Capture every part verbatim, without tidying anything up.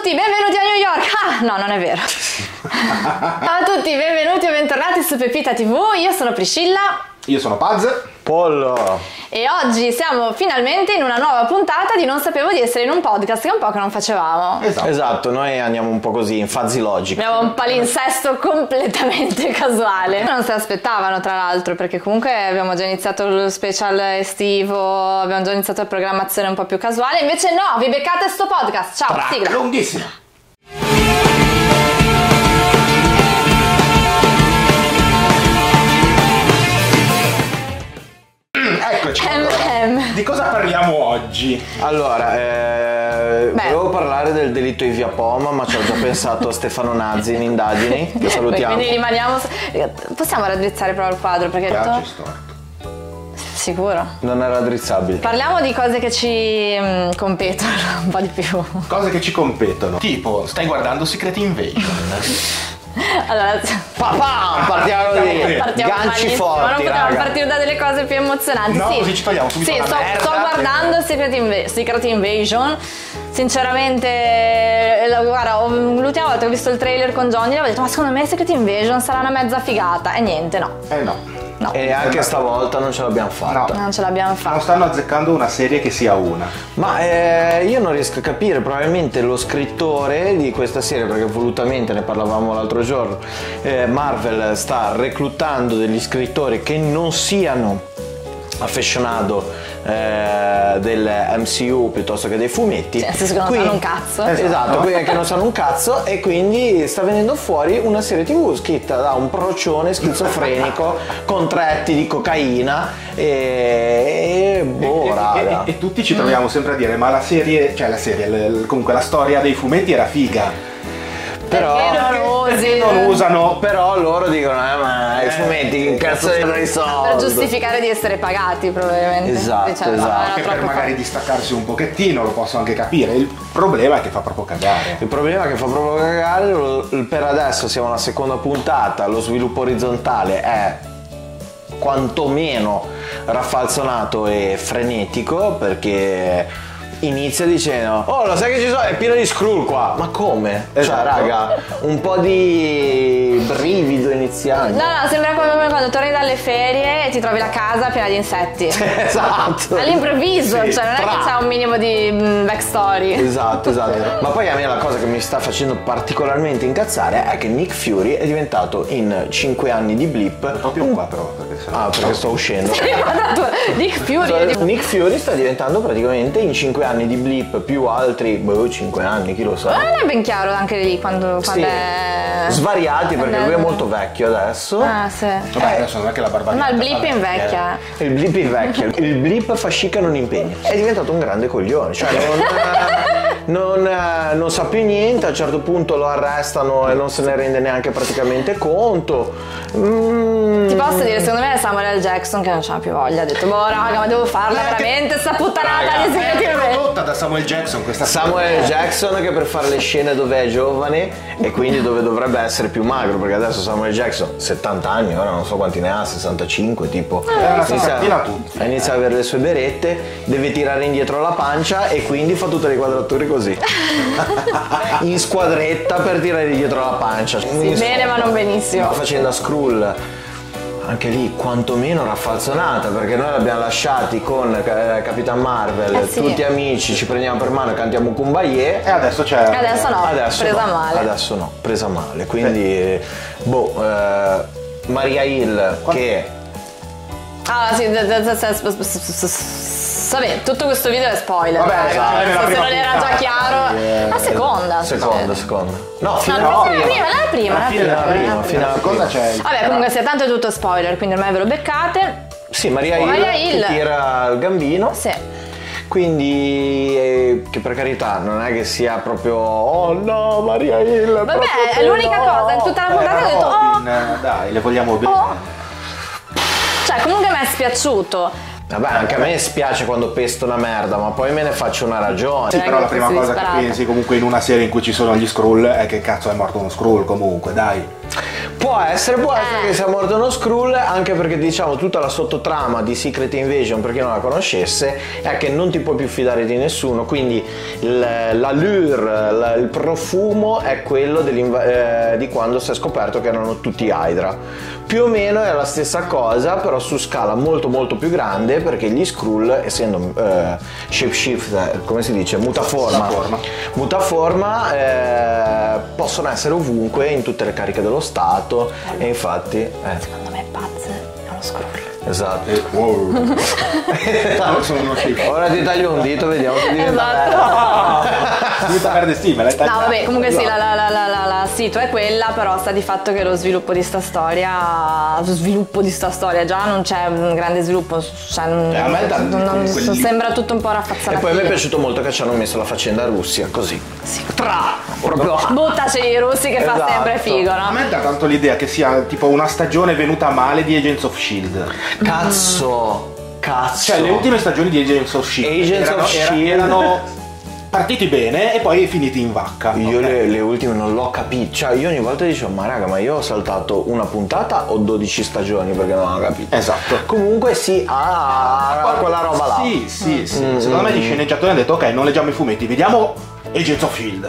tutti, benvenuti a New York! Ah, no, non è vero. Ciao a tutti, benvenuti o bentornati su Pepita tivù, io sono Priscilla. Io sono Paz. Pollo. E oggi siamo finalmente in una nuova puntata di Non sapevo di essere in un podcast, che è un po' che non facevamo. Esatto, esatto, noi andiamo un po' così in fuzzy logic. Abbiamo un palinsesto completamente casuale. Non se l'aspettavano, tra l'altro, perché comunque abbiamo già iniziato lo special estivo, abbiamo già iniziato la programmazione un po' più casuale. Invece no, vi beccate sto podcast. Ciao, Tra- sigla. Lunghissima. Di cosa parliamo oggi? Allora, eh, volevo parlare del delitto Ivia Poma, ma ci ho già pensato Stefano Nazzi in indagini, lo salutiamo. Quindi rimaniamo... Possiamo raddrizzare però il quadro, perché... Piace storto. Sicuro. Non è raddrizzabile. Parliamo di cose che ci mh, competono un po' di più. Cose che ci competono. Tipo, stai guardando Secret Invasion. Allora, papà, partiamo lì, partiamo ganci forti, ma non potevamo partire da delle cose più emozionanti. No, sì, così ci togliamo subito. Sì, sto, merda, sto guardando Secret, Inv- Secret Invasion. Sinceramente, la, guarda, l'ultima volta che ho visto il trailer con Johnny ho detto, ma secondo me Secret Invasion sarà una mezza figata. E niente, no. Eh no. No. E anche stavolta non ce l'abbiamo fatta. No, non ce l'abbiamo fatta. Non stanno azzeccando una serie che sia una. Ma eh, io non riesco a capire, probabilmente lo scrittore di questa serie, perché volutamente ne parlavamo l'altro giorno, eh, Marvel sta reclutando degli scrittori che non siano affezionato eh, del M C U piuttosto che dei fumetti, cioè, se non sanno un cazzo, esatto, quelli che non sanno un cazzo, e quindi sta venendo fuori una serie tivù scritta da un procione schizofrenico con tre etti di cocaina e, e boh, e, e, e, e tutti ci troviamo sempre a dire, ma la serie, cioè la serie, comunque la storia dei fumetti era figa. Però perché non, non usano, però loro dicono, eh, ma i fumetti che cazzo di soldi, per giustificare di essere pagati probabilmente. Esatto, diciamo, esatto. Che per magari fa... distaccarsi un pochettino, lo posso anche capire. Il problema è che fa proprio cagare. Il problema è che fa proprio cagare. Per adesso siamo alla seconda puntata, lo sviluppo orizzontale è quantomeno raffalzonato e frenetico, perché inizia dicendo, oh, lo sai che ci sono, è pieno di Skrull qua. Ma come? Esatto. Cioè raga, un po' di brivido iniziale. No no, sembra come quando torni dalle ferie e ti trovi la casa piena di insetti. Esatto. All'improvviso, sì, cioè non è tra... che c'è un minimo di backstory. Esatto, esatto. Ma poi a me la cosa che mi sta facendo particolarmente incazzare è che Nick Fury è diventato in cinque anni di blip. Proprio un... qua però, perché sennò... Ah, perché sto uscendo. Sì, Nick Fury so, Nick Fury sta diventando praticamente in cinque anni anni di blip più altri boh, cinque anni, chi lo sa. Ma non è ben chiaro anche lì quando, quando sì, è... svariati, perché è... lui è molto vecchio adesso. Ah sì. Vabbè, eh, adesso non è che la barbarie. Ma il blip invecchia. Il blip invecchia. Il blip fa chic, non impegna. È diventato un grande coglione, cioè non... Non, non sa più niente, a un certo punto lo arrestano e non se ne rende neanche praticamente conto. Mm. Ti posso dire, secondo me è Samuel Jackson che non c'ha più voglia, ha detto, boh raga, ma devo farla eh, veramente che... sta puttanata di sentire. È prodotta da Samuel Jackson questa Samuel storia. Jackson che per fare le scene dove è giovane e quindi dove dovrebbe essere più magro, perché adesso Samuel Jackson settanta anni, ora non so quanti ne ha, sessantacinque tipo, eh, inizia, a, tutti. inizia eh. ad avere le sue berette, deve tirare indietro la pancia e quindi fa tutte le quadrature così. Così. In squadretta per tirare dietro la pancia. Sì, bene squadra, ma non benissimo. Ma facendo a Skrull anche lì quantomeno raffazzonata, perché noi l'abbiamo lasciati con eh, Capitan Marvel, eh sì, tutti amici, ci prendiamo per mano e cantiamo Kumbaya. E adesso c'è. Adesso no, adesso presa no, male. Adesso no, presa male. Quindi eh. boh, eh, Maria Hill Quanto? che. Ah sì, vabbè, tutto questo video è spoiler. Vabbè, esatto, se non era già chiaro, yeah, la seconda. Seconda, seconda. No, fino alla prima, la prima, la prima, fino alla seconda c'è. Vabbè, comunque sia tanto è tutto spoiler, quindi ormai ve lo beccate. Sì, Maria Hill tira il gambino. Sì. Quindi eh, che per carità non è che sia proprio oh no Maria Hill. È vabbè, è l'unica no, cosa in tutta la puntata che ho detto oh, dai, le vogliamo bene. Oh. Cioè, comunque mi è spiaciuto. Vabbè, anche a me spiace quando pesto una merda, ma poi me ne faccio una ragione. Sì, però la prima cosa disparata che pensi comunque in una serie in cui ci sono gli Skrull è che cazzo è morto uno Skrull comunque, dai. Può essere, può eh. essere che sia morto uno Skrull, anche perché diciamo tutta la sottotrama di Secret Invasion, per chi non la conoscesse, è che non ti puoi più fidare di nessuno, quindi l'allure, il profumo è quello eh, di quando si è scoperto che erano tutti Hydra. Più o meno è la stessa cosa, però su scala molto molto più grande, perché gli Skrull, essendo eh, shapeshift, come si dice, mutaforma, mutaforma, mutaforma eh, possono essere ovunque, in tutte le cariche dello Stato. E infatti eh. secondo me Paz è uno Skrull. Esatto. Wow. Ora ti taglio un dito, vediamo che diventa. Esatto. Dita perde stima. No vabbè, comunque sì, la, la, la, la, la, la situa è quella, però sta di fatto che lo sviluppo di sta storia, lo sviluppo di sta storia già non c'è un grande sviluppo, cioè, non, eh, non, tanto, non, quelli... sembra tutto un po' raffazzato. E poi mi è piaciuto molto che ci hanno messo la faccenda Russia, così. Sì. Tra! Proprio. Buttaci i russi che esatto. fa sempre figo, no? A me dà tanto l'idea che sia tipo una stagione venuta male di Agents of S H I E L D. Cazzo, mm. cazzo. Cioè le ultime stagioni di Agents of S H I E L D erano, erano, erano partiti bene e poi finiti in vacca. Io okay. le, le ultime non l'ho capito. Cioè io ogni volta dicevo, ma raga, ma io ho saltato una puntata o dodici stagioni, perché non ho capito. Esatto. Comunque sì, ah, ah quella roba là. Sì, sì, sì. Mm. Secondo me gli sceneggiatori hanno detto, ok, non leggiamo i fumetti, vediamo Agents of S H I E L D.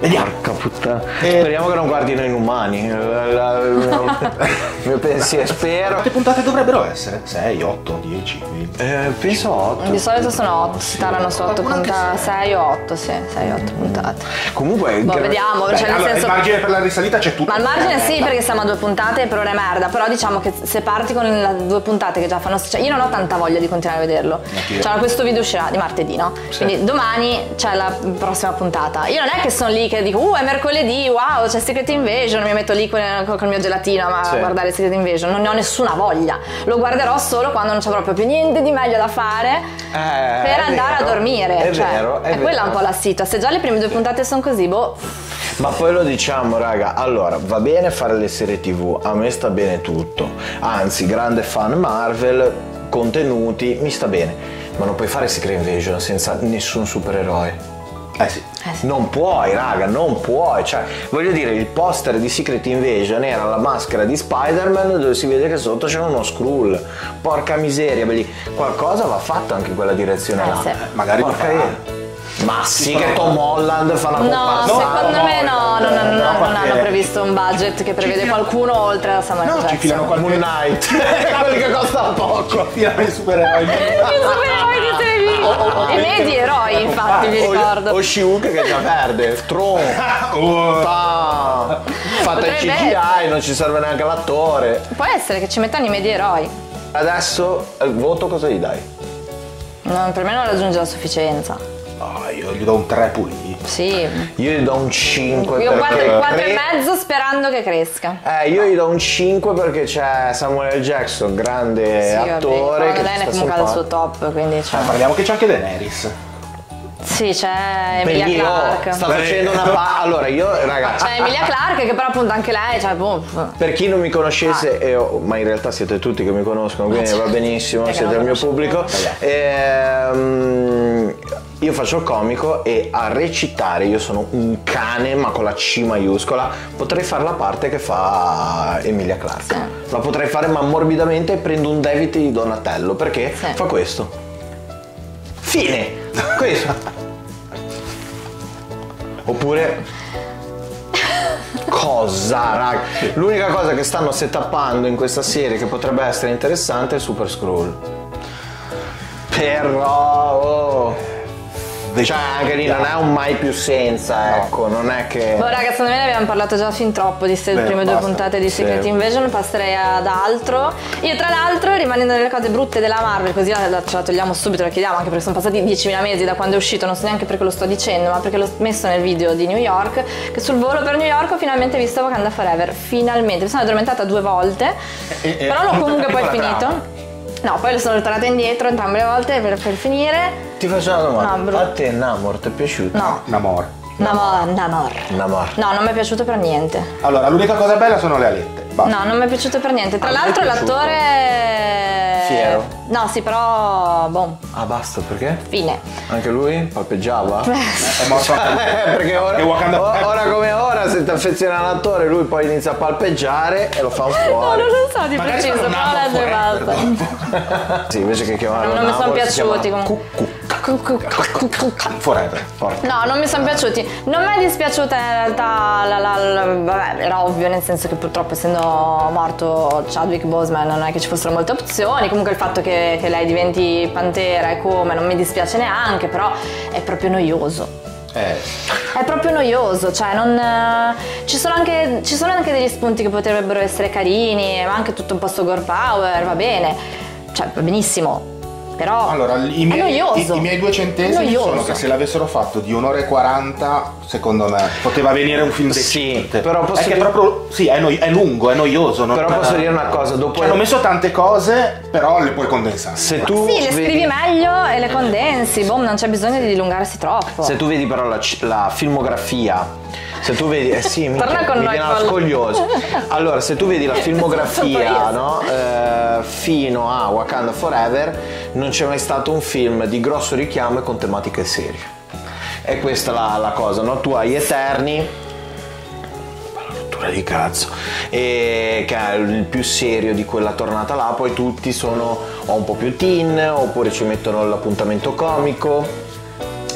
Vediamo. Porca puttana. Eh, Speriamo che non guardino inumani. Mio pensiero, spero. Quante puntate dovrebbero essere? sei, otto, dieci, venti. Eh, penso otto. Di solito sono otto, si tarano su otto puntate, sei o otto, sì, sei otto puntate. Comunque boh, vediamo, beh, cioè nel allora, senso il margine per la risalita c'è tutto. Ma il margine sì, perché siamo a due puntate e per ora è merda, però diciamo che se parti con due puntate che già fanno, cioè io non ho tanta voglia di continuare a vederlo. Cioè questo video uscirà di martedì, no? Sì. Quindi domani c'è la prossima puntata. Io non è che sono lì che dico uh è mercoledì, wow c'è Secret Invasion, mi metto lì con il mio gelatino ma sì. a guardare Secret Invasion, non ne ho nessuna voglia, lo guarderò solo quando non c'è proprio più niente di meglio da fare eh, per andare vero, a dormire è, cioè, vero, è, è vero. Quella un po' la situa, se già le prime due puntate sono così, boh. Ma poi lo diciamo raga, allora va bene fare le serie tv, a me sta bene tutto, anzi grande fan Marvel, contenuti, mi sta bene, ma non puoi fare Secret Invasion senza nessun supereroe. Eh sì. eh sì. Non puoi raga, non puoi, cioè voglio dire, il poster di Secret Invasion era la maschera di Spider-Man dove si vede che sotto c'era uno Skrull. Porca miseria, belli. Qualcosa va fatto anche in quella direzione eh là. Sì. Magari porca io. Ma sì che Tom Holland fa una bomba. No, secondo me no, no, no, no, non hanno previsto un budget che prevede qualcuno oltre la Samuel Jackson. No, ci filano qualcuno. Moon Knight, quelli che costa poco. Ci filano i supereroi. I supereroi di televisione. E me di eroi, infatti, vi ricordo. O She-Hulk che già perde, Tron, fatta in C G I, non ci serve neanche l'attore. Può essere che ci mettano i medi eroi. Adesso, il voto cosa gli dai? Per me non raggiunge la sufficienza. No, io gli do un tre pulito. Sì. Io gli do un cinque. Io quattro e mezzo sperando che cresca. Eh, io gli do un cinque perché c'è Samuel Jackson, grande sì, attore. Che è comunque al suo top, quindi cioè. eh, parliamo che c'è anche Daenerys. Sì, c'è Emilia Clarke. Sta facendo una pa... Allora io, ragazzi. C'è Emilia Clarke che però appunto anche lei, cioè, boh. Per chi non mi conoscesse, ah. eh, oh, ma in realtà siete tutti che mi conoscono, quindi va benissimo, è siete il mio pubblico. Ehm... Io faccio il comico e a recitare io sono un cane, ma con la C maiuscola. Potrei fare la parte che fa Emilia Clarke. Sì. La potrei fare, ma morbidamente prendo un David di Donatello, perché sì. fa questo. Fine! Questo. Oppure... Cosa, raga? L'unica cosa che stanno settappando in questa serie che potrebbe essere interessante è Super Skrull. Però... Oh. Cioè anche lì non è un mai più senza, ecco, non è che... Boh raga, secondo me ne abbiamo parlato già fin troppo di queste prime basta. due puntate di Secret sì. Invasion, passerei ad altro. Io tra l'altro, rimanendo nelle cose brutte della Marvel, così la, ce la togliamo subito, la chiediamo, anche perché sono passati diecimila mesi da quando è uscito, non so neanche perché lo sto dicendo, ma perché l'ho messo nel video di New York, che sul volo per New York ho finalmente visto Wakanda Forever, finalmente, mi sono addormentata due volte, eh, eh, però l'ho comunque poi finito. Trama. No, poi sono tornata indietro entrambe le volte per, per finire. Ti faccio una domanda, no, bro. A te Namor ti è piaciuto? No. Namor. Namor. Namor. Namor. No, non mi è piaciuto per niente. Allora, l'unica cosa bella sono le alette. Basta. No, non mi è piaciuto per niente. Tra ah, l'altro l'attore... Fiero. No, sì, però... Boh. Ah, basta, perché? Fine. Anche lui palpeggiava? È morto anche lui. Perché ora, ora come ora se ti affeziona all'attore, lui poi inizia a palpeggiare e lo fa fuori. No, non lo so di preciso, però l'ha Sì, invece che chiamarlo non mi sono piaciuti comunque. Forever. No, non mi sono piaciuti. Non mi è dispiaciuta in realtà la, la, la, vabbè, era ovvio, nel senso che purtroppo essendo morto Chadwick Boseman non è che ci fossero molte opzioni. Comunque il fatto che, che lei diventi pantera e come, non mi dispiace neanche, però è proprio noioso. È proprio noioso, cioè non... Ci sono, anche, ci sono anche degli spunti che potrebbero essere carini, ma anche tutto un po' sto girl power, va bene, cioè va benissimo. Però allora, i miei, i, i miei due centesimi sono che se l'avessero fatto di un'ora e quaranta, secondo me, poteva venire un film decente. Sì, però posso è dire... che è proprio, sì, è, no, è lungo, è noioso. Non però posso è... dire una cosa, dopo... Cioè, hanno messo tante cose, però le puoi condensare. Se tu sì, le vedi... scrivi meglio e le condensi, boh, non c'è bisogno di dilungarsi troppo. Se tu vedi però la, la filmografia... Se tu vedi, eh sì, mi, con mi viene scoglioso. Allora, se tu vedi la filmografia, no? Eh, fino a Wakanda Forever, non c'è mai stato un film di grosso richiamo e con tematiche serie. E questa è la, la cosa, no? Tu hai Eterni, di cazzo, e che è il più serio di quella tornata là, poi tutti sono o un po' più teen oppure ci mettono l'appuntamento comico.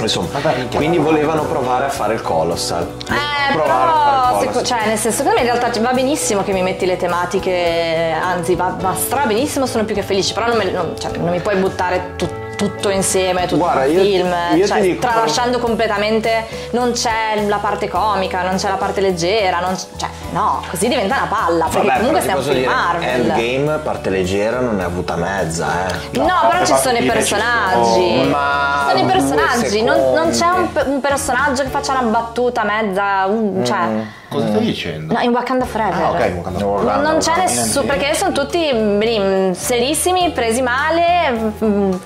Insomma, vabbè, quindi volevano provare a fare il Colossal. Eh, provare però, a fare il Colossal. Cioè, nel senso che in realtà va benissimo che mi metti le tematiche, anzi va, va stra benissimo, sono più che felice, però non, me, non, cioè, non mi puoi buttare tutto. tutto insieme, tutto il film, io cioè, dico, tralasciando però... completamente, non c'è la parte comica, non c'è la parte leggera, non cioè no, così diventa una palla, perché vabbè, comunque stiamo film Marvel. Endgame, parte leggera, non ne è avuta mezza, eh. No, no però ci sono i personaggi, ci sono i personaggi, non, non c'è un, un personaggio che faccia una battuta mezza, un, cioè... Mm. Cosa stai dicendo? No, in Wakanda Forever. Ah, ok, in Wakanda Forever. Non c'è nessuno, perché sono tutti blim, serissimi, presi male,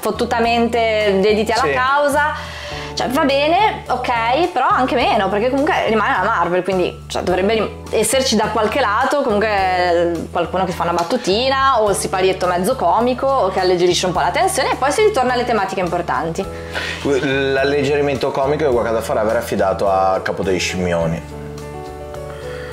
fottutamente dediti alla sì. causa. Cioè, va bene, ok, però anche meno, perché comunque rimane la Marvel, quindi cioè, dovrebbe esserci da qualche lato comunque qualcuno che fa una battutina o il siparietto mezzo comico o che alleggerisce un po' la tensione e poi si ritorna alle tematiche importanti. L'alleggerimento comico di Wakanda Forever è affidato a Capo dei Scimmioni.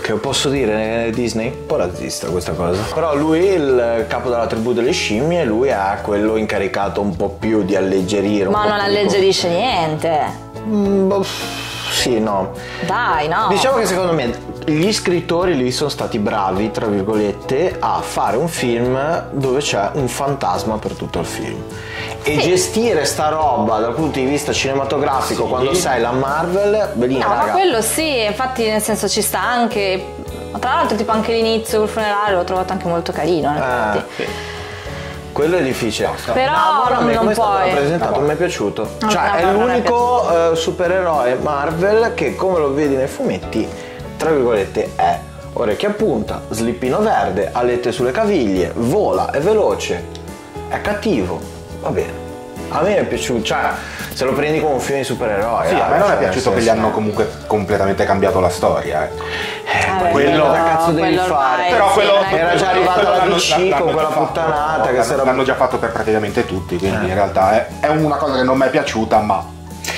Che posso dire, Disney un po' razzista questa cosa, però lui è il capo della tribù delle scimmie, lui ha quello incaricato un po' più di alleggerire, ma non alleggerisce niente. Mm, boh, sì, no, dai, no, diciamo che secondo me gli scrittori lì sono stati bravi, tra virgolette, a fare un film dove c'è un fantasma per tutto il film e sì. gestire sta roba dal punto di vista cinematografico sì. quando sei la Marvel, benissimo. No, raga. Ma quello sì, infatti nel senso ci sta anche, tra l'altro tipo anche l'inizio col funerale l'ho trovato anche molto carino, eh, sì. quello è difficile, però Namor, non, me, non puoi presentato, mi è piaciuto, non cioè Namor è l'unico uh, supereroe Marvel che come lo vedi nei fumetti, tra virgolette, è orecchia a punta, slippino verde, alette sulle caviglie, vola, è veloce, è cattivo. Va bene, a me è piaciuto, cioè se lo prendi come un film di supereroi. Sì, eh, a me non cioè, è piaciuto che gli hanno comunque completamente cambiato la storia. Eh, eh, eh quello che cazzo devi fare? Però sì, quello era già arrivato alla D C con quella puttanata che si era... L'hanno già fatto per praticamente tutti, quindi eh. in realtà è, è una cosa che non mi è piaciuta, ma...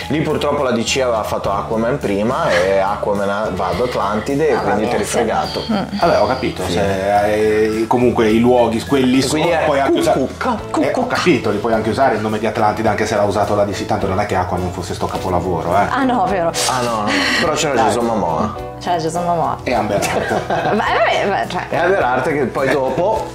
Lì purtroppo la D C aveva fatto Aquaman prima e Aquaman va ad Atlantide e ah, quindi ti eri fregato. Mm. Vabbè, ho capito. Sì. Se, eh, comunque i luoghi, quelli sono, puoi anche usare. Eh, ho capito, li puoi anche usare il nome di Atlantide anche se l'ha usato la D C, tanto non è che Aquaman fosse sto capolavoro, eh. Ah no, vero. Ah no, no. Però c'era Jason Momoa. C'era Jason Momoa. E Amber Art. E Amber Art che poi dopo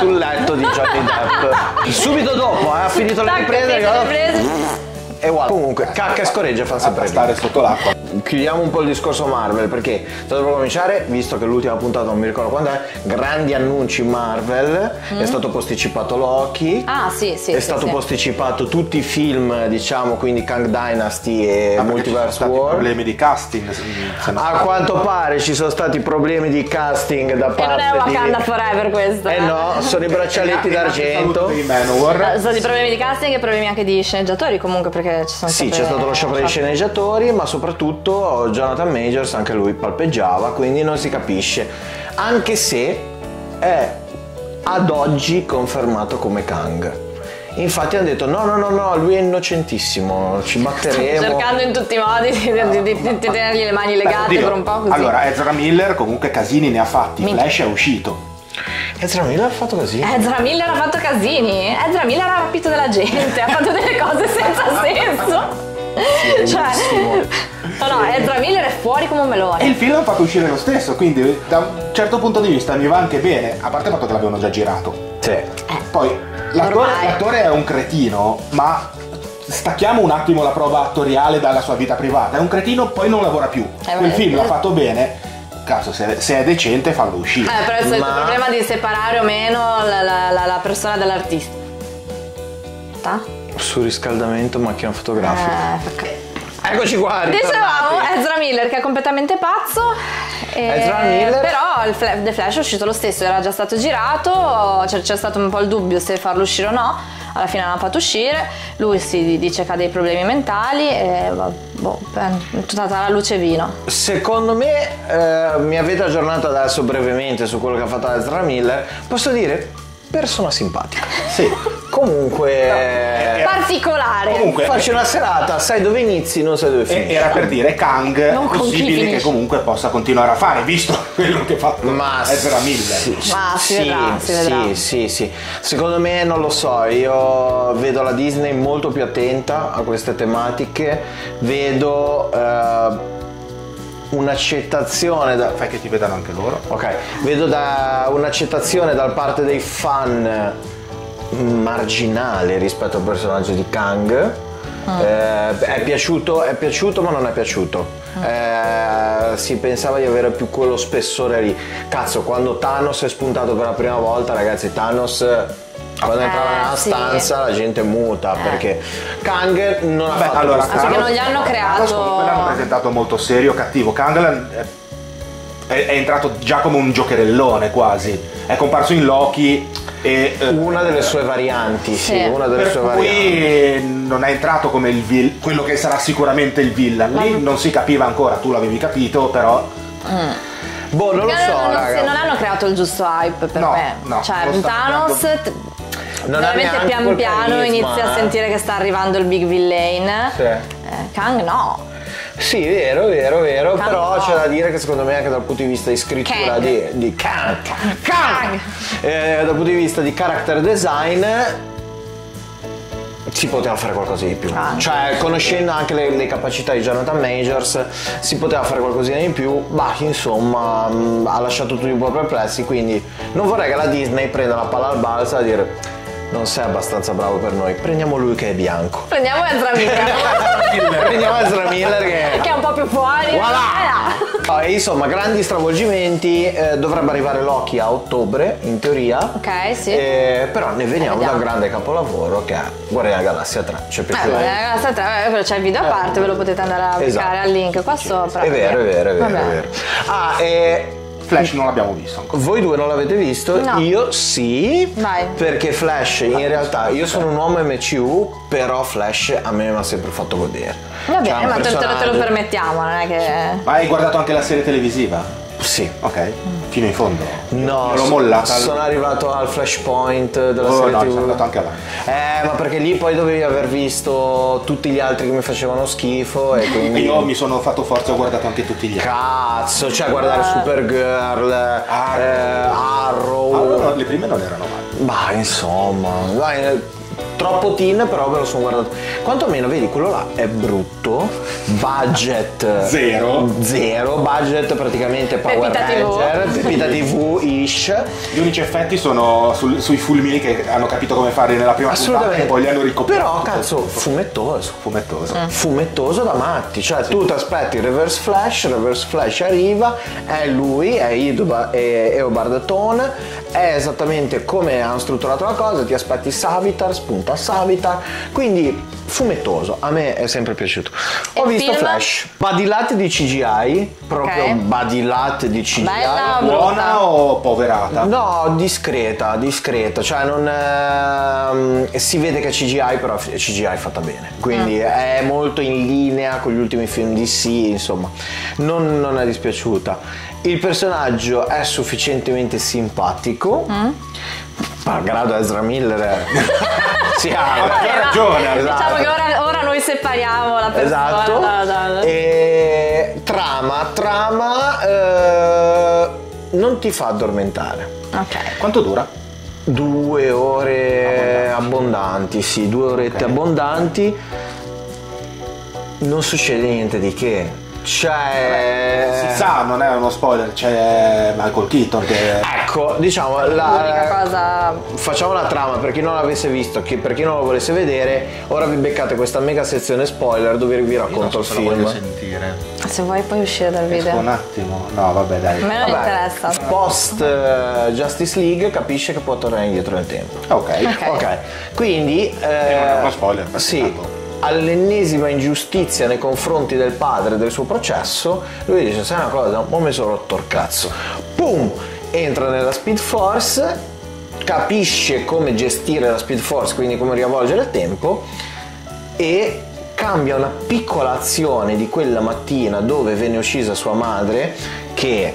sul letto di Johnny Depp. Subito dopo, ha eh, finito le riprese. E wow. Comunque, cacca e scoreggia fa sempre stare sotto l'acqua. Chiudiamo un po' il discorso Marvel, perché dovremmo cominciare, visto che l'ultima puntata non mi ricordo quando è, grandi annunci Marvel, mm. è stato posticipato Loki, ah, sì, sì, è sì, stato sì. posticipato tutti i film, diciamo, quindi Kang Dynasty e ah, Multiverse War. Problemi di casting. Se, se a quanto pare ci sono stati problemi di casting da parte di... E non è Wakanda di... Forever questo. Eh no, sono i braccialetti d'argento. Sono dei problemi di casting e problemi anche di sceneggiatori comunque, perché ci sono sì, c'è stato lo sciopero dei sceneggiatori, ma soprattutto Jonathan Majors, anche lui palpeggiava, quindi non si capisce. Anche se è ad oggi confermato come Kang. Infatti hanno detto no, no, no, no, lui è innocentissimo, ci batteremo. Sto cercando in tutti i modi di, di, di, di tenergli le mani legate. Beh, per un po' così. Allora, Ezra Miller comunque casini ne ha fatti. Min Flash è uscito. Ezra Miller ha fatto casini. Ezra Miller ha fatto casini. Ezra Miller ha rapito della gente, ha fatto delle cose senza senso. Sì, cioè, no, no, Ezra Miller è fuori come un melone. E il film l'ha fatto uscire lo stesso, quindi da un certo punto di vista mi va anche bene, a parte il fatto che l'avevano già girato. Sì. Eh, Poi l'attore, l'attore è un cretino, ma stacchiamo un attimo la prova attoriale dalla sua vita privata. È un cretino, poi non lavora più. Eh, Quel film l'ha fatto bene. Caso, se, se è decente fallo uscire. Eh, però è ma... il problema di separare o meno la, la, la, la persona dall'artista. Sul riscaldamento macchina fotografica. Eh, Eccoci qua. Dicevamo Ezra Miller che è completamente pazzo. E Ezra Miller. Però il Flash, The Flash è uscito lo stesso, era già stato girato, c'è stato un po' il dubbio se farlo uscire o no, alla fine l'hanno fatto uscire, lui si dice che ha dei problemi mentali e boh, tutta la luce vino. Secondo me, eh, mi avete aggiornato adesso brevemente su quello che ha fatto Ezra Miller, posso dire? Persona simpatica. Sì. Comunque. No, particolare. Comunque, facci una serata, sai dove inizi, non sai dove finisci. Era per dire Kang, non possibile che comunque possa continuare a fare, visto quello che fa Ezra Miller. Sì, ma si sì, vedrà, si sì, vedrà. Sì, sì, sì. Secondo me non lo so, io vedo la Disney molto più attenta a queste tematiche, vedo. Uh, un'accettazione da... fai che ti vedano anche loro. Ok, vedo da un'accettazione da parte dei fan marginale rispetto al personaggio di Kang. Mm. eh, è piaciuto è piaciuto ma non è piaciuto. Mm. eh, si pensava di avere più quello spessore lì. Cazzo, quando Thanos è spuntato per la prima volta, ragazzi, Thanos quando eh, entrava nella sì. stanza la gente muta eh. perché Kang non ha Beh, fatto allora, Thanos, perché non gli hanno creato. Comunque l'hanno presentato molto serio, cattivo. Kang è, è entrato già come un giocherellone quasi. È comparso in Loki e una delle sue varianti, sì, sì una delle per sue cui varianti. Non è entrato come il vil, quello che sarà sicuramente il villain. Lì Ma... non si capiva ancora, tu l'avevi capito, però. Mm. Boh, non lo so, non, raga. Non hanno creato il giusto hype per no, me. No, cioè, Thanos veramente pian piano inizia eh. a sentire che sta arrivando il big villain. Sì. Eh, Kang no. Sì, vero, vero, vero. Kang però no. C'è da dire che secondo me anche dal punto di vista di scrittura Kang. di, di Kang, Kang, Kang. Eh, dal punto di vista di character design si poteva fare qualcosa di più. Ah, cioè, conoscendo anche le, le capacità di Jonathan Majors, si poteva fare qualcosina in più, ma insomma mh, ha lasciato tutti un po' perplessi, quindi non vorrei che la Disney prenda la palla al balzo e dire non sei abbastanza bravo per noi, prendiamo lui che è bianco. Prendiamo Ezra Miller. Prendiamo Ezra Miller che... che è un po' più fuori. Voilà! Oh, e insomma, grandi stravolgimenti, eh, dovrebbe arrivare Loki a ottobre in teoria. Ok, sì. Eh, però ne veniamo eh, da un grande capolavoro che è Guardiani della Galassia tre. Cioè, eh, Guardiani della Galassia tre, c'è il video a parte, eh, ve lo potete andare a esatto. cliccare al link qua sì, sopra. È vero, è vero, è vero, è vero. Ah, e Flash non l'abbiamo visto ancora. Voi due non l'avete visto? No. Io sì. Vai. Perché Flash in realtà, io sono un uomo M C U, però Flash a me mi ha sempre fatto godere. Va bene, cioè, ma personaggio... te lo permettiamo, non è che... Ma hai guardato anche la serie televisiva? Sì. Ok, fino in fondo. No, l'ho mollata. Sono arrivato al flashpoint della oh, serie no, ti sono andato anche avanti. Eh, ma perché lì poi dovevi aver visto tutti gli altri che mi facevano schifo e quindi... Io mi sono fatto forza, ho guardato anche tutti gli altri. Cazzo, cioè guardare Supergirl, Arrow... Eh, Arrow. Allora, no, le prime non erano male. Ma insomma... Dai, troppo teen, però me lo sono guardato. Quantomeno, vedi, quello là è brutto. Budget zero. Zero. Budget praticamente Power Ranger. Pepita tivù ish. Gli unici effetti sono sul, sui fulmini che hanno capito come fare nella prima puntata e poi li hanno ricoperti. Però, cazzo, fumettoso. Fumettoso. Mm. Fumettoso da matti. Cioè, sì. Tu ti aspetti Reverse Flash, Reverse Flash arriva, è lui, è Eobard Thawne, è esattamente come hanno strutturato la cosa, ti aspetti Savitar, spunto. A Savitar, quindi fumettoso, a me è sempre piaciuto. Ho e visto film? Flash badilate di C G I, proprio okay. badilate di C G I. Bella, buona o poverata? No, discreta, discreta, cioè non eh, si vede che è C G I, però è C G I fatta bene, quindi mm. è molto in linea con gli ultimi film D C, insomma non, non è dispiaciuta. Il personaggio è sufficientemente simpatico. Mm. Malgrado Ezra Miller siamo, hai ragione. Esatto. Diciamo che ora, ora noi separiamo la persona. Esatto. Da, da, da. E trama, trama, eh, non ti fa addormentare. Ok. Quanto dura? Due ore abbondanti, abbondanti sì, due orette okay. abbondanti. Non succede niente di che. C'è... Si sa, non è uno spoiler, c'è Michael Keaton che... Ecco, diciamo, la... cosa... facciamo la trama, per chi non l'avesse visto, che per chi non lo volesse vedere, ora vi beccate questa mega sezione spoiler dove vi racconto il film. Voglio sentire. Se vuoi puoi uscire dal video. Esco un attimo, no vabbè dai. A me non vabbè. interessa. Post uh, Justice League capisce che può tornare indietro nel tempo. Ok. Ok. okay. Quindi... Eh, è uno spoiler. Sì. Tanto. All'ennesima ingiustizia nei confronti del padre del suo processo, lui dice: sai una cosa, un po' mi sono rotto il cazzo. Pum! Entra nella Speed Force, capisce come gestire la Speed Force, quindi come rivolgere il tempo, e cambia una piccola azione di quella mattina dove venne uccisa sua madre, che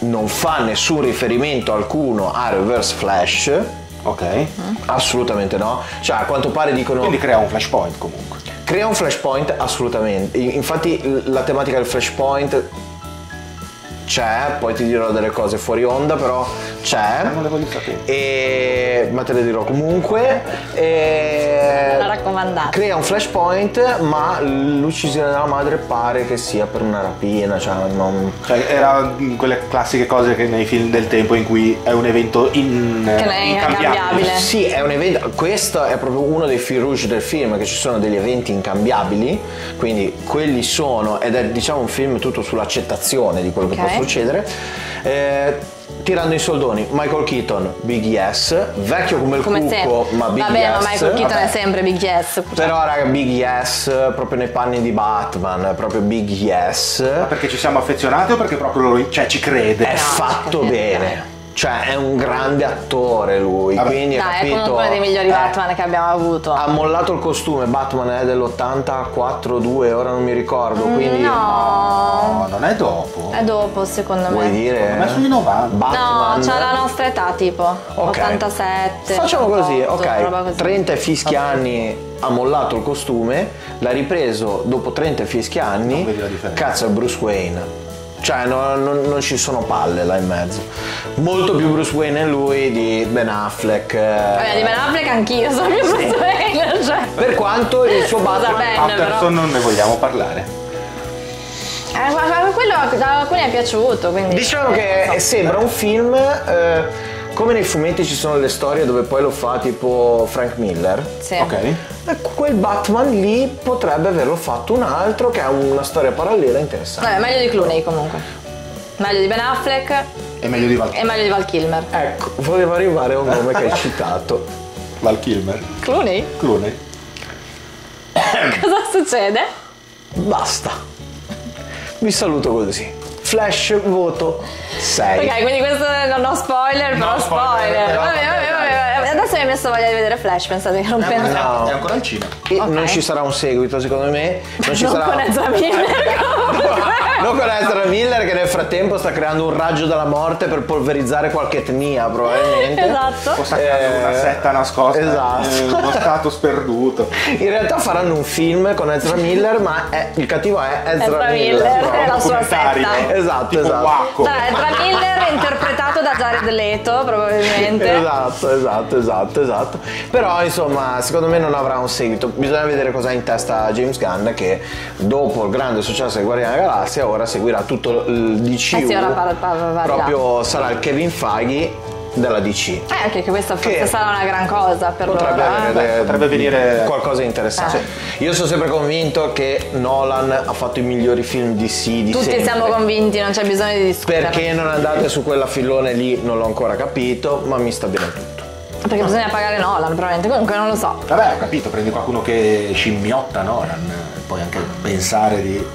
non fa nessun riferimento alcuno a Reverse Flash. Ok, mm. assolutamente no. Cioè, a quanto pare dicono. Quindi crea un flashpoint comunque. Crea un flashpoint assolutamente. Infatti la tematica del flashpoint c'è, poi ti dirò delle cose fuori onda, però c'è. Non le voglio sapere. E... ma te le dirò comunque. E... non raccomandate. Crea un flashpoint, ma l'uccisione della madre pare che sia per una rapina. Cioè, non... cioè era quelle classiche cose che nei film del tempo in cui è un evento in... che è incambiabile. Sì, è un evento. Questo è proprio uno dei fil rouge del film, che ci sono degli eventi incambiabili. Quindi quelli sono, ed è diciamo un film tutto sull'accettazione di quello okay. che può succedere. Eh, tirando i soldoni, Michael Keaton, Big Yes, vecchio come il come cucco, sempre. ma Big Vabbè, Yes. Vabbè, ma Michael Keaton Vabbè. è sempre Big Yes. Però raga, Big Yes, proprio nei panni di Batman, proprio Big Yes. Ma perché ci siamo affezionati o perché proprio lui, cioè, ci crede? È no, fatto bene. Cioè è un grande attore lui, Vabbè. quindi Dai, capito, è comunque uno dei migliori eh, Batman che abbiamo avuto. Ha mollato il costume, Batman è dell'ottantaquattro due, ora non mi ricordo, quindi... No, no, non è dopo. È dopo secondo Vuoi me. Vuoi dire? Ma sui novanta. Batman. No, c'ha la nostra età tipo, okay. ottantasette. Facciamo ottantotto, così, ok, così. trenta fischi okay. anni... ha mollato il costume, l'ha ripreso dopo trenta fischi anni, cazzo è Bruce Wayne. Cioè non, non, non ci sono palle là in mezzo. Molto più Bruce Wayne è lui di Ben Affleck. Vabbè, di Ben Affleck anch'io sono più Bruce sì. Wayne, cioè. Per quanto il suo Batman Patterson non ne vogliamo parlare. Eh, ma, ma quello da alcuni è piaciuto, quindi. Diciamo che so. sembra un film. Eh, come nei fumetti ci sono le storie dove poi lo fa tipo Frank Miller. Sì. Ok. Ecco, quel Batman lì potrebbe averlo fatto un altro che ha una storia parallela interessante. Vabbè, meglio di Clooney comunque. Meglio di Ben Affleck. E meglio di Val, e meglio di Val Kilmer. Ecco, voleva arrivare a un nome che hai citato. Val Kilmer. Clooney? Clooney. Cosa succede? Basta. Vi saluto così. Flash voto sei. Ok, quindi questo non ho spoiler, no, però spoiler. spoiler. Vabbè, vabbè, vabbè, vabbè. Adesso mi hai messo voglia di vedere Flash, pensate che non no, penso. No, è ancora in Cina. E okay. non ci sarà un seguito, secondo me. Non ci non sarà. Con Ezra Miller. no, non con Ezra Miller, che nel frattempo sta creando un raggio della morte per polverizzare qualche etnia, probabilmente. Esatto. O sta creando eh, una setta nascosta. Esatto. Uno status perduto. In realtà faranno un film con Ezra Miller, ma è, il cattivo è Ezra, Ezra Miller. Miller è la sua setta. Esatto, tipo esatto. Dai, Ezra Miller è interpretato da Jared Leto, probabilmente. Esatto, esatto, esatto, esatto. Però insomma, secondo me non avrà un seguito. Bisogna vedere cosa ha in testa James Gunn, che dopo il grande successo di Guardiani della Galassia ora seguirà tutto il D C U. Eh sì, ora parla, parla, parla. Proprio sarà il Kevin Feige della D C. Eh, anche che questa forse che sarà una gran cosa per loro. Potrebbe, potrebbe venire qualcosa di interessante. Eh. Io sono sempre convinto che Nolan ha fatto i migliori film D C di Tutti sempre. siamo convinti, non c'è bisogno di discutere. Perché non andate su quella filone lì? Non l'ho ancora capito, ma mi sta bene tutto. Perché no. bisogna pagare Nolan, probabilmente. Comunque non lo so. Vabbè, ho capito, prendi qualcuno che scimmiotta Nolan. Poi anche pensare di...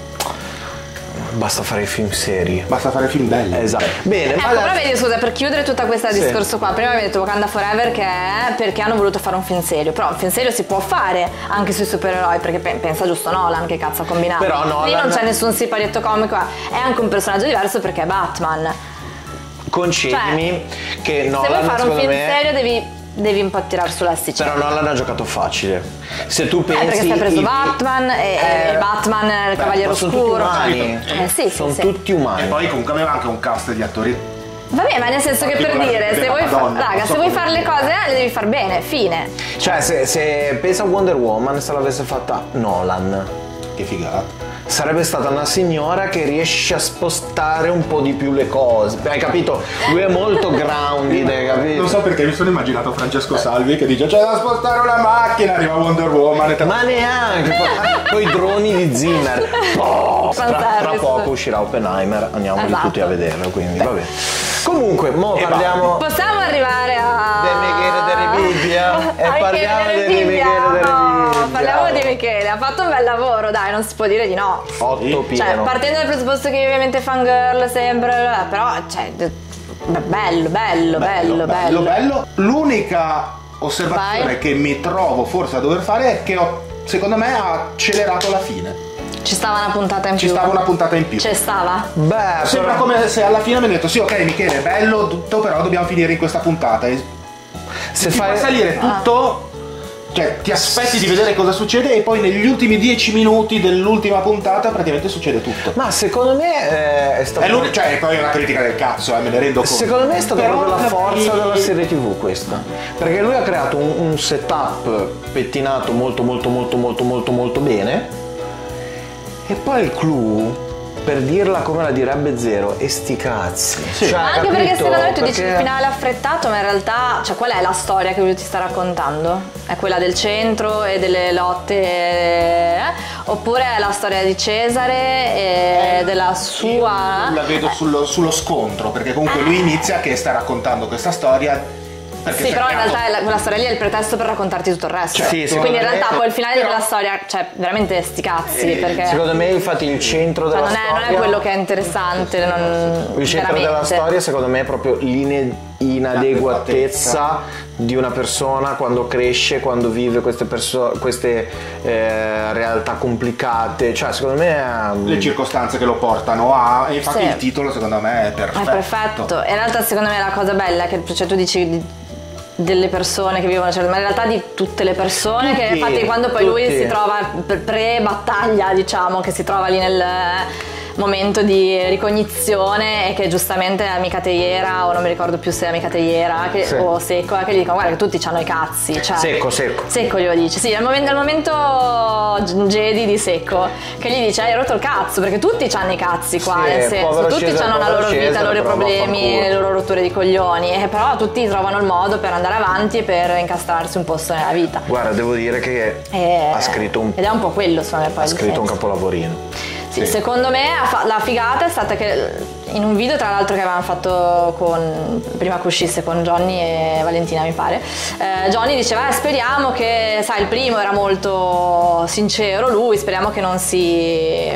Basta fare film seri. Basta fare film belli. Esatto. Bene, ecco, allora... però vedi, scusa, per chiudere tutto questo sì. discorso qua, prima mi hai detto Wakanda Forever, che è perché hanno voluto fare un film serio. Però un film serio si può fare anche sui supereroi, perché pensa giusto Nolan, che cazzo ha combinato. Però Nolan... lì non c'è nessun siparietto comico, è anche un personaggio diverso perché è Batman. Concedimi cioè, che Nolan, se vuoi fare un film me... serio devi devi un po' tirar sull'asticella. Però Nolan ha giocato facile. Se tu pensi eh, perché si è preso i... Batman e eh, Batman il beh, Cavaliere Oscuro. Sono tutti umani. Eh, sì, sono sì, tutti sì. umani. E poi comunque aveva anche un cast di attori. Vabbè, ma nel senso che per dire, se vuoi, Madonna, raga, so se vuoi fare le cose eh, le devi far bene, fine. Cioè, se, se pensa a Wonder Woman, se l'avesse fatta Nolan, che figata, sarebbe stata una signora che riesce a spostare un po' di più le cose. Hai capito? Lui è molto grounded, hai capito? Non so perché mi sono immaginato Francesco Salvi che dice c'è da spostare una macchina, arriva Wonder Woman e ma neanche, con i droni di Zimmer. Oh, tra, tra poco uscirà Oppenheimer, andiamo esatto. tutti a vederlo, quindi va bene. Comunque, mo e parliamo... Va. Possiamo arrivare a... De Michele della Bibbia e parliamo di Michele della Bibbia. Parliamo di Michele, ha fatto un bel lavoro, dai, non si può dire di no. Otto pieno. Cioè, partendo dal presupposto che ovviamente fangirl sembra, però, cioè, bello, bello, bello, bello. Bello, bello, bello. L'unica osservazione Vai. che mi trovo forse a dover fare è che ho, secondo me, ha accelerato la fine. Ci stava una puntata in più. Ci stava una puntata in più. Ci stava. Beh, sembra però... come se alla fine mi hanno detto, sì, ok Michele, bello tutto, però dobbiamo finire in questa puntata. E se ti fai salire tutto... Ah. Cioè, ti aspetti di vedere cosa succede e poi negli ultimi dieci minuti dell'ultima puntata praticamente succede tutto. Ma secondo me è stato... È l'unica... Cioè, poi è una critica del cazzo, eh, me ne rendo conto. Secondo me è stata però proprio la forza della serie tv questa. Perché lui ha creato un, un setup pettinato molto molto molto molto molto molto bene. E poi il clou... per dirla come la direbbe Zero, e sti cazzi. Sì. Cioè, anche capito? Perché secondo me tu dici perché... il finale affrettato, ma in realtà, cioè, qual è la storia che lui ti sta raccontando? È quella del centro e delle lotte? Eh? Oppure è la storia di Cesare e eh, della sua... La vedo eh. sullo, sullo scontro, perché comunque eh. lui inizia che sta raccontando questa storia. Perché sì, però in realtà la, quella storia lì è il pretesto per raccontarti tutto il resto. Cioè, sì, quindi in realtà me, poi il finale però... della storia, cioè veramente sti cazzi. Eh, perché... Secondo me infatti il centro della cioè, non è, storia... Non è quello che è interessante. Non... Il centro veramente. della storia secondo me è proprio l'inadeguatezza di una persona quando cresce, quando vive queste, queste eh, realtà complicate. Cioè secondo me... È... Le circostanze che lo portano a... E infatti sì. il titolo secondo me è perfetto. È perfetto. E in realtà secondo me la cosa bella è che cioè, tu dici... delle persone che vivono, cioè, ma in realtà di tutte le persone tutti, che infatti quando poi tutti. lui si trova pre-battaglia, diciamo, che si trova lì nel momento di ricognizione e che giustamente amica Teiera o non mi ricordo più se è amica Teiera che, sì. o Secco che gli dicono guarda che tutti hanno i cazzi, cioè, Secco Secco Secco glielo dice, sì, al momento, al momento Jedi di Secco che gli dice hai rotto il cazzo perché tutti hanno i cazzi qua, sì, nel senso tutti Cesare, hanno la loro Cesare, vita, i loro problemi, le loro rotture di coglioni, e però tutti trovano il modo per andare avanti e per incastrarsi un posto nella vita. Guarda, devo dire che e... ha scritto un ed è un po' quello secondo me poi ha scritto un capolavorino. Sì, sì. Secondo me la figata è stata che in un video tra l'altro che avevamo fatto con, prima che uscisse con Johnny e Valentina mi pare, eh, Johnny diceva eh, speriamo che, sai, il primo era molto sincero lui, speriamo che non si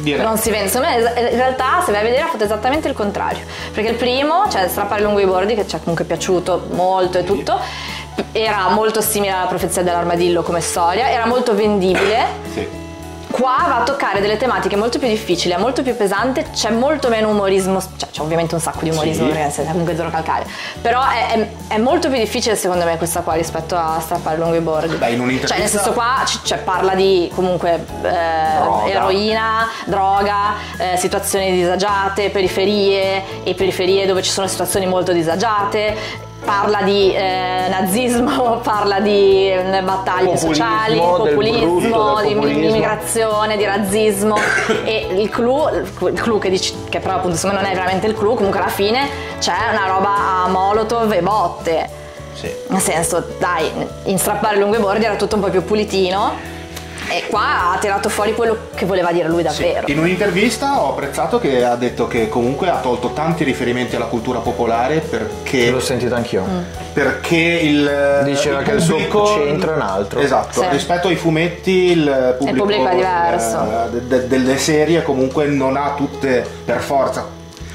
Direi. non si venga. In realtà se vai a vedere ha fatto esattamente il contrario, perché il primo, cioè Strappare lungo i bordi, che ci è comunque piaciuto molto e tutto, era molto simile alla Profezia dell'armadillo come storia, era molto vendibile. Sì. Qua va a toccare delle tematiche molto più difficili, è molto più pesante, c'è molto meno umorismo, cioè c'è ovviamente un sacco di umorismo, sì. perché è comunque Zero Calcare, però è, è, è molto più difficile secondo me questa qua rispetto a Strappare lungo i bordi. Beh, in un'intervista... Cioè nel senso qua cioè, parla di comunque eh, droga. eroina, droga, eh, situazioni disagiate, periferie e periferie dove ci sono situazioni molto disagiate. Parla di eh, nazismo, parla di eh, battaglie populismo, sociali, populismo, del brutto, del populismo, di immigrazione, di razzismo e il clou, il clou che, dici, che però appunto secondo me non è veramente il clou, comunque alla fine c'è una roba a Molotov e botte, sì. nel senso dai, in Strappare lungo i bordi era tutto un po' più pulitino. E qua ha tirato fuori quello che voleva dire lui davvero. Sì. In un'intervista ho apprezzato che ha detto che comunque ha tolto tanti riferimenti alla cultura popolare perché... L'ho sentito anch'io. Mm. Perché il... Diceva il che pubblico... il suo centro è un altro. Esatto, sì. rispetto ai fumetti il pubblico, il pubblico è diverso. Eh, de delle serie comunque non ha tutte per forza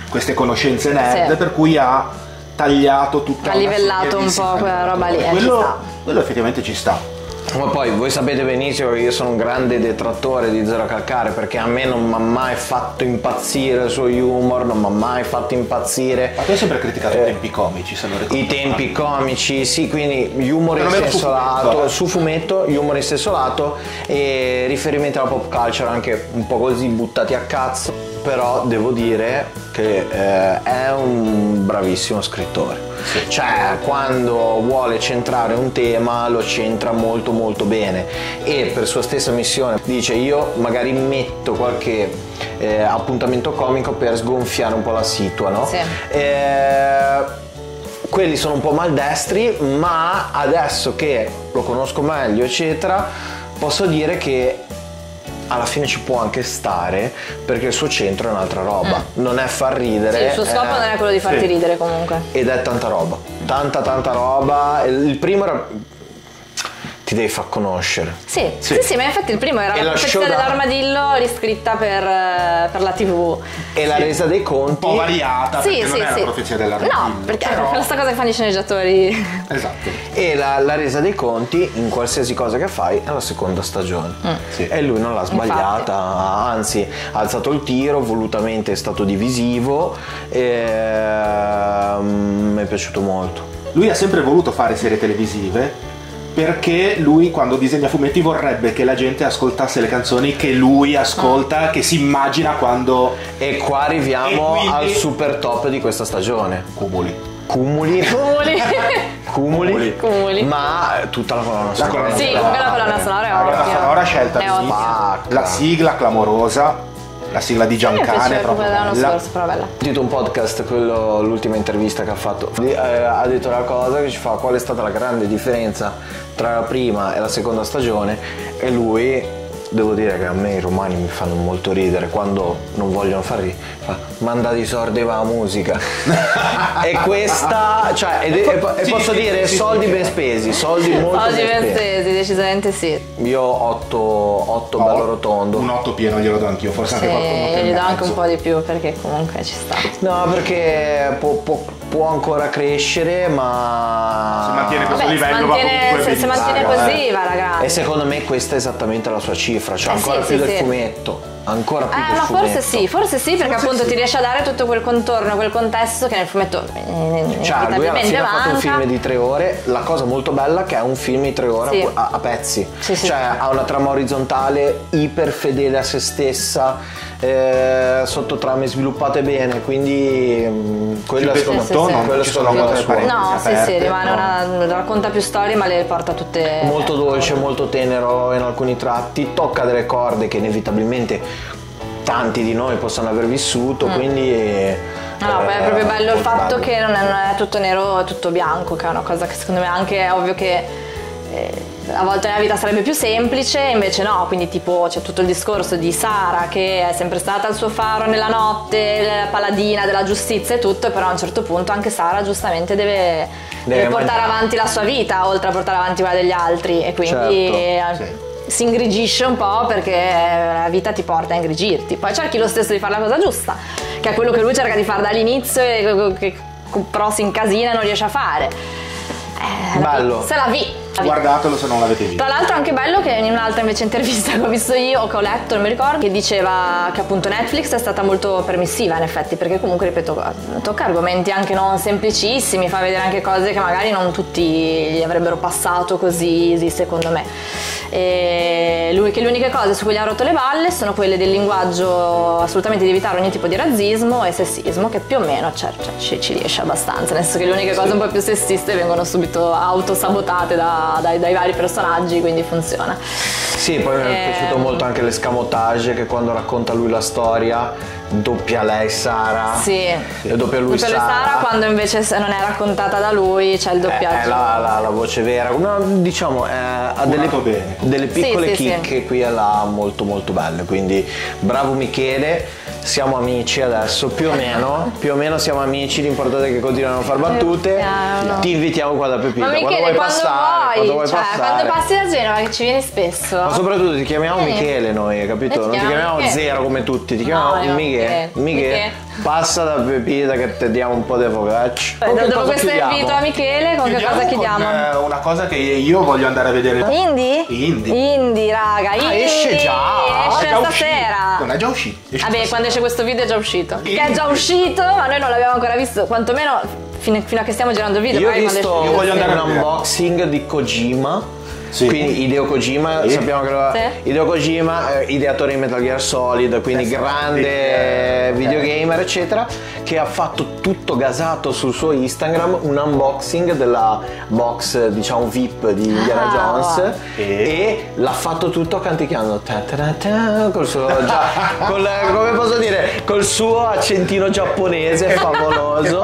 queste conoscenze nerd, sì. per cui ha tagliato tutta la... Ha livellato un po' quella roba lì. Quello, quello effettivamente ci sta. Ma poi voi sapete benissimo che io sono un grande detrattore di Zero Calcare, perché a me non mi ha mai fatto impazzire il suo humor, non mi ha mai fatto impazzire. Ma tu hai sempre criticato eh, i tempi comici, se non ricordo. I tempi comici, sì, quindi humor in stesso lato, su fumetto, humor in stesso lato e riferimenti alla pop culture anche un po' così buttati a cazzo. Però devo dire che eh, è un bravissimo scrittore. Sì. Cioè, quando vuole centrare un tema lo centra molto molto bene, e per sua stessa missione dice: io magari metto qualche eh, appuntamento comico per sgonfiare un po' la situa, no? Sì. Eh, quelli sono un po' maldestri, ma adesso che lo conosco meglio eccetera posso dire che alla fine ci può anche stare, perché il suo centro è un'altra roba, mm. non è far ridere. Sì, il suo scopo è... non è quello di farti sì. ridere comunque. Ed è tanta roba, tanta tanta roba. Il primo era... ti devi far conoscere. Sì, sì, sì, sì, ma infatti il primo era e la Profezia dell'armadillo riscritta per, per la tivù. E sì. la resa dei conti... un po' variata, sì, perché sì, non è sì. la Profezia dell'armadillo. No, perché però... è questa cosa che fanno i sceneggiatori. Esatto. E la, la resa dei conti, in qualsiasi cosa che fai, è la seconda stagione. Mm. Sì. E lui non l'ha sbagliata, infatti. Anzi, ha alzato il tiro, volutamente è stato divisivo. E... mi è piaciuto molto. Lui ha sempre voluto fare serie televisive, perché lui quando disegna fumetti vorrebbe che la gente ascoltasse le canzoni che lui ascolta, che si immagina quando... E qua arriviamo e quindi... al super top di questa stagione. Cumuli. Cumuli. Cumuli. Cumuli. Cumuli. Ma tutta la colonna sonora. Sì, comunque la colonna sonora è ovvia. La colonna sonora scelta così. La sigla clamorosa. La sigla di Giancane è proprio bella. Source, però bella. Ho sentito un podcast, quello, l'ultima intervista che ha fatto, eh, ha detto la cosa che ci fa: qual è stata la grande differenza tra la prima e la seconda stagione? E lui, devo dire che a me i romani mi fanno molto ridere quando non vogliono far ridere, fa: mandati sordi va la musica. E questa, cioè, ed, e, e sì, posso sì, dire sì, soldi sì, ben spesi, soldi molto soldi ben spesi. spesi, decisamente sì. Io otto, otto bello rotondo. Un otto pieno glielo do anch'io, forse sì, anche qualcuno. Io gli do anche un po' di più, perché comunque ci sta. No, perché può, può, può ancora crescere, ma se mantiene questo Vabbè, livello, se mantiene, va se, se mantiene così, eh. va ragazzi. E secondo me questa è esattamente la sua cifra, cioè eh ancora sì, più sì, del sì. fumetto. Ancora più eh, del ma fumetto. Forse sì, forse sì, perché forse appunto sì. ti riesce a dare tutto quel contorno, quel contesto che nel fumetto eh, cioè lui alla fine ha fatto un film di tre ore. La cosa molto bella è che è un film di tre ore sì. a, a pezzi, sì, sì, cioè sì. ha una trama orizzontale iper fedele a se stessa, eh, sottotrame sviluppate bene, quindi mh, quella sì, secondo sì, sì, sì. quello sono no, sì, aperte, sì, rimane no. una, racconta più storie ma le porta tutte molto dolce, eh, molto tenero in alcuni tratti, tocca delle corde che inevitabilmente tanti di noi possono aver vissuto, mm. quindi è, no, eh, ma è proprio bello il fatto bello. che non è, non è tutto nero, è tutto bianco, che è una cosa che secondo me anche è ovvio che eh, a volte la vita sarebbe più semplice, invece no, quindi tipo c'è tutto il discorso di Sara che è sempre stata il suo faro nella notte, la paladina della giustizia e tutto, però a un certo punto anche Sara giustamente deve, deve, deve portare avanti la sua vita, oltre a portare avanti quella degli altri, e quindi... certo, sì. si ingrigisce un po' perché la vita ti porta a ingrigirti. Poi cerchi lo stesso di fare la cosa giusta, che è quello che lui cerca di fare dall'inizio e che però si incasina e non riesce a fare. Eh, bello. Se la vi. Guardatelo se non l'avete visto. Tra l'altro è anche bello che in un'altra invece intervista che ho visto io o che ho letto, non mi ricordo, che diceva che appunto Netflix è stata molto permissiva in effetti, perché comunque ripeto tocca argomenti anche non semplicissimi, fa vedere anche cose che magari non tutti gli avrebbero passato così, sì, secondo me. E lui, che le uniche cose su cui gli ha rotto le balle sono quelle del linguaggio, assolutamente di evitare ogni tipo di razzismo e sessismo, che più o meno cioè, cioè, ci, ci riesce abbastanza, nel senso che le uniche cose un po' più sessiste vengono subito autosabotate da Dai, dai vari personaggi, quindi funziona. Sì, poi e... mi è piaciuto molto anche l'escamotage, che quando racconta lui la storia doppia lei Sara sì. e doppia lui doppia Sara. Sara quando invece non è raccontata da lui c'è il doppiaggio, è, è la, la, la voce vera, no, diciamo è, ha delle, delle piccole sì, sì, chicche sì. qui e là molto molto belle, quindi bravo Michele, siamo amici adesso più o meno, più o meno siamo amici, l'importante è che continuano a far battute, no. ti invitiamo qua da Pepita. Ma Michele, quando vuoi quando passare vuoi, quando vuoi cioè, passare quando passi da Genova che ci vieni spesso, ma soprattutto ti chiamiamo eh. Michele noi, capito? Noi non ti chiamiamo Michele. Zero come tutti, ti chiamiamo no, Michele. Michele, Michele, passa da Pepita che ti diamo un po' di focacci. Dopo questo invito a Michele, con chiudiamo che cosa chiudiamo? Con una cosa che io voglio andare a vedere. Indie? Indie, Indie raga, Indie. Ah, esce già, esce già stasera. Non è già uscito. Esce Vabbè, stasera. Quando esce questo video è già uscito. Indie. Che è già uscito, ma noi non l'abbiamo ancora visto, quantomeno fino a che stiamo girando il video. Io, visto, io voglio andare a un unboxing di Kojima. Sì. Quindi Hideo Kojima, sì. sappiamo che lo... sì. Hideo Kojima, ideatore di Metal Gear Solid, quindi esatto. grande sì. videogamer eccetera, che ha fatto tutto gasato sul suo Instagram un unboxing della box, diciamo V I P di Indiana ah, Jones wow. e, e l'ha fatto tutto canticchiando ta ta ta, col suo col, come posso dire, col suo accentino giapponese favoloso,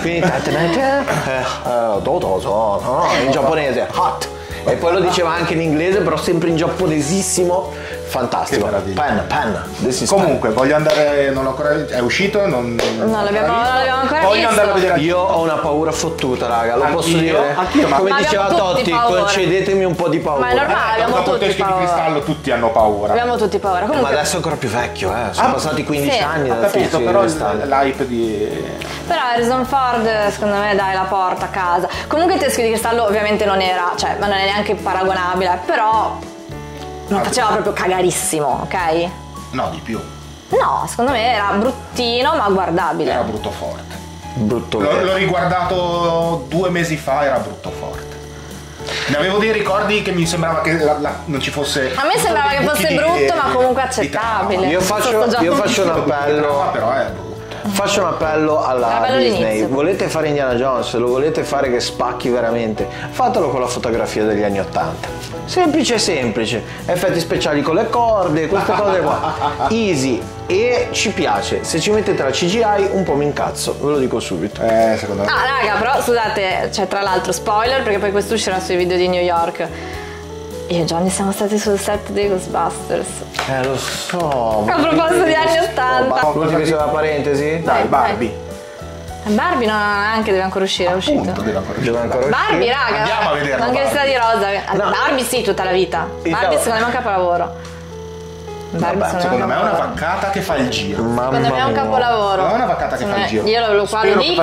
quindi ta ta ta, in giapponese hot. E poi lo diceva anche in inglese, però sempre in giapponesissimo. Fantastico. Pen, pen. Comunque, pen. voglio andare. Non l'ho ancora visto. È uscito? Non, non, non l'abbiamo ancora voglio visto. Andare a vedere. Io ho una paura fottuta, raga. Lo anch'io, posso dire? Anch'io, ma come diceva Totti, paura. concedetemi un po' di paura. Ma è normale, eh, abbiamo tutti paura. Dopo Teschio di Cristallo tutti hanno paura. Abbiamo tutti paura. Comunque... ma adesso è ancora più vecchio, eh. Sono ah, passati quindici sì. anni da Teschio di Cristallo. L'hype di... però Harrison Ford, secondo me, dai, la porta a casa. Comunque Teschio di Cristallo ovviamente non era, cioè, ma non è neanche paragonabile, però non faceva proprio cagarissimo, ok? No, di più. No, secondo me era bruttino ma guardabile. Era brutto forte. Brutto forte. L'ho riguardato due mesi fa, era brutto forte. Ne avevo dei ricordi che mi sembrava che la, la, non ci fosse... a me sembrava che fosse brutto di, ma comunque accettabile. Io faccio, io faccio un appello... però è brutto. Faccio un appello alla Disney: volete fare Indiana Jones, lo volete fare che spacchi veramente, fatelo con la fotografia degli anni ottanta, semplice semplice, effetti speciali con le corde, queste cose qua, easy, e ci piace. Se ci mettete la C G I un po' mi incazzo, ve lo dico subito. Eh, secondo me. Ah raga, però scusate, cioè, tra l'altro spoiler, perché poi questo uscirà sui video di New York. Io e Johnny siamo stati sul set dei Ghostbusters. Eh lo so. A proposito di anni ottanta. L'ultima c'è la parentesi? Dai, Barbie. Barbie no, anche deve ancora uscire, è uscito. Deve ancora uscire. Barbie, raga. Andiamo a vederla. Anche se sta di rosa. Barbie sì, tutta la vita. Barbie secondo me è un capolavoro. Vabbè, secondo me è una vaccata che fa il giro. Secondo me è un capolavoro. Non è una vaccata che fa il giro. Io lo dico,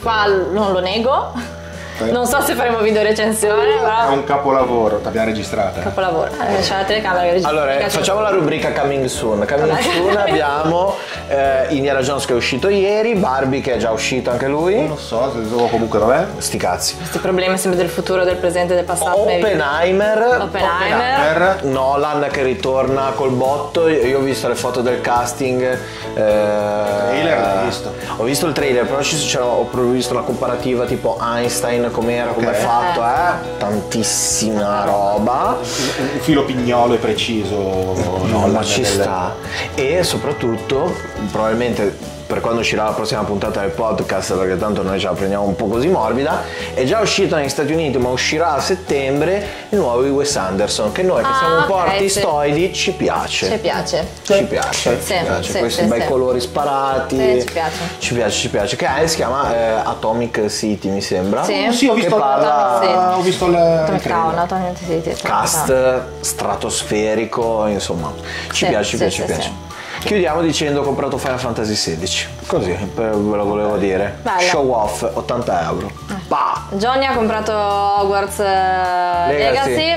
qua non lo nego. Non so se faremo video recensione, però... è un capolavoro, l'abbiamo registrata. Capolavoro, eh, c'è la telecamera che registra. Allora, facciamo la rubrica Coming Soon. Coming Soon abbiamo eh, Indiana Jones che è uscito ieri, Barbie che è già uscito anche lui. Non lo so, se so comunque vabbè. Sti cazzi. Questi problemi sempre del futuro, del presente, del passato. Oppenheimer. Oppenheimer. Nolan che ritorna col botto. Io ho visto le foto del casting. Eh, il trailer l'hai visto? Ho visto il trailer, però cioè, ho visto la comparativa tipo Einstein. Com'era, okay. com'è fatto, eh? Tantissima roba. Un filo pignolo e preciso. No, ma ci sta. E soprattutto, probabilmente per quando uscirà la prossima puntata del podcast, perché tanto noi ce la prendiamo un po' così morbida, è già uscita negli Stati Uniti, ma uscirà a settembre il nuovo di Wes Anderson, che noi che ah, siamo un po' okay, artistoidi sì. ci piace. Ci piace. Sì. Ci piace. Sì, ci piace. Sì, Questi sì, bei sì. colori sparati. Sì, ci piace. Ci piace, ci piace. Che è, si chiama eh, Atomic City, mi sembra. Sì, sì ho visto che parla... Atomic, ho visto le... Atomic Town, Atomic City. Cast stratosferico, insomma. Ci sì, piace, ci sì, piace, sì, ci piace. Sì. Chiudiamo dicendo ho comprato Final Fantasy sedici, così ve lo volevo dire. Bello. Show off, ottanta euro. Bah. Johnny ha comprato Hogwarts Legacy. Legacy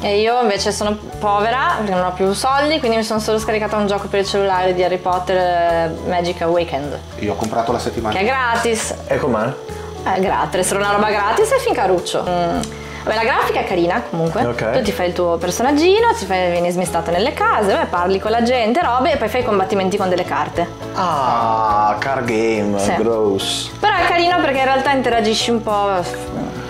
e io invece sono povera perché non ho più soldi, quindi mi sono solo scaricata un gioco per il cellulare di Harry Potter, Magic Awakened. Io ho comprato la settimana. Che è gratis. E com'è? È gratis, era una roba gratis e fin caruccio. Mm. Beh, la grafica è carina comunque, okay. Tu ti fai il tuo personaggino, ti fai, vieni smistato nelle case, beh, parli con la gente, robe, e poi fai i combattimenti con delle carte. Ah, card game, sì. gross. Però è carino perché in realtà interagisci un po'...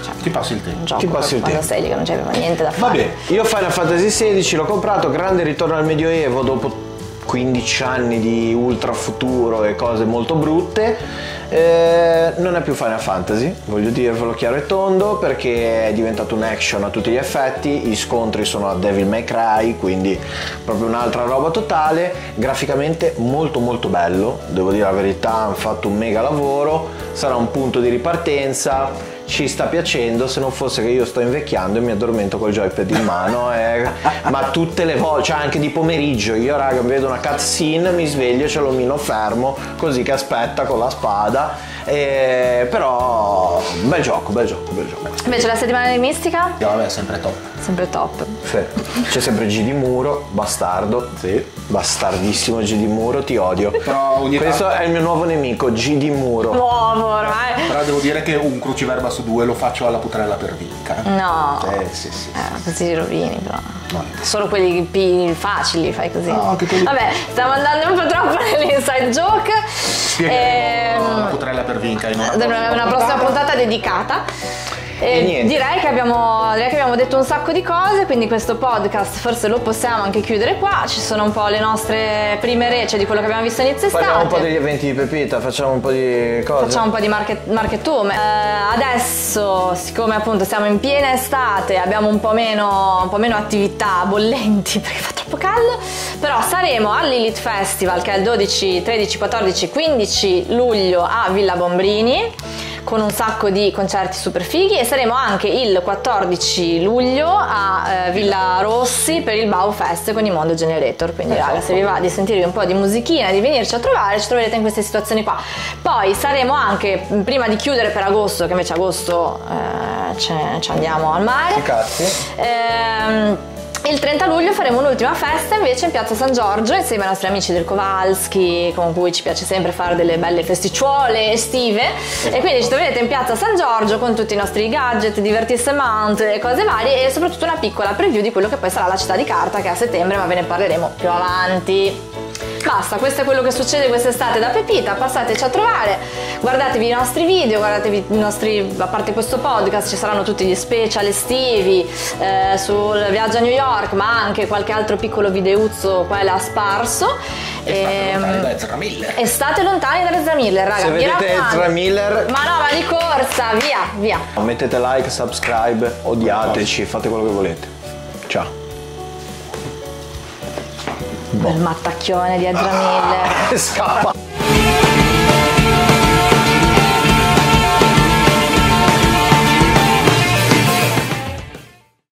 cioè, ti passi il tempo. Ti passi il tempo. Sei lì che non c'aveva niente da fare. Va bene, io Final Fantasy sedici l'ho comprato, grande ritorno al Medioevo dopo quindici anni di ultra futuro e cose molto brutte. Eh, non è più Final Fantasy, voglio dirvelo chiaro e tondo, perché è diventato un action a tutti gli effetti, gli scontri sono a Devil May Cry, quindi proprio un'altra roba totale, graficamente molto molto bello, devo dire la verità, hanno fatto un mega lavoro, sarà un punto di ripartenza. ci sta piacendo, se non fosse che io sto invecchiando e mi addormento col joypad in mano, eh, ma tutte le volte, cioè anche di pomeriggio, io raga vedo una cutscene, mi sveglio e c'è l'omino fermo così che aspetta con la spada, eh, però bel gioco, bel gioco, bel gioco. Invece la settimana di Mistica? No, vabbè, sempre top. Sempre top. Sì. C'è sempre G di Muro, bastardo. Sì. Bastardissimo G di Muro, ti odio. Però ogni questo tanto... è il mio nuovo nemico, G di Muro. Nuovo ormai. Però devo dire che un cruciverba su due lo faccio alla putrella per vinca. No. Eh sì sì. Eh, sì così sì. Rovini però. No. Solo quelli più facili fai così. No, anche quelli... Vabbè, stiamo andando un po' troppo nell'inside joke. Spiegheremo ehm... la putrella per vinca in una, una, una prossima puntata dedicata. Eh, direi, che abbiamo, direi che abbiamo detto un sacco di cose, quindi questo podcast forse lo possiamo anche chiudere qua. Ci sono un po' le nostre prime recce di quello che abbiamo visto inizio estate. Facciamo un po' degli eventi di Pepita, facciamo un po' di cose. Facciamo un po' di market, marketume. Eh, adesso, siccome appunto siamo in piena estate, abbiamo un po' meno, un po' meno attività bollenti perché fa troppo caldo, però saremo al Lilith Festival, che è il dodici, tredici, quattordici, quindici luglio a Villa Bombrini, con un sacco di concerti super fighi, e saremo anche il quattordici luglio a eh, Villa Rossi per il Baufest con i Mondo Generator, quindi esatto. Raga, se vi va di sentirvi un po' di musichina, di venirci a trovare, ci troverete in queste situazioni qua. Poi saremo anche, prima di chiudere per agosto, che invece agosto eh, ci andiamo al mare, cazzi. Ehm, il trenta luglio faremo un'ultima festa invece in Piazza San Giorgio insieme ai nostri amici del Kowalski, con cui ci piace sempre fare delle belle festicciuole estive, esatto. E quindi ci troverete in Piazza San Giorgio con tutti i nostri gadget, divertissement e cose varie, e soprattutto una piccola preview di quello che poi sarà la città di carta, che è a settembre, ma ve ne parleremo più avanti. Basta, questo è quello che succede quest'estate da Pepita. Passateci a trovare, guardatevi i nostri video, guardatevi i nostri, a parte questo podcast ci saranno tutti gli special estivi eh, sul viaggio a New York, ma anche qualche altro piccolo videuzzo qua e là sparso. Estate e, lontani da Ezra Miller. Estate lontani da Ezra Miller, raga. Se vedete Ezra Miller, ma no, ma di corsa, via, via. Mettete like, subscribe, odiateci, fate quello che volete. Ciao. Boh. Il mattacchione di Ezra Miller. Scappa.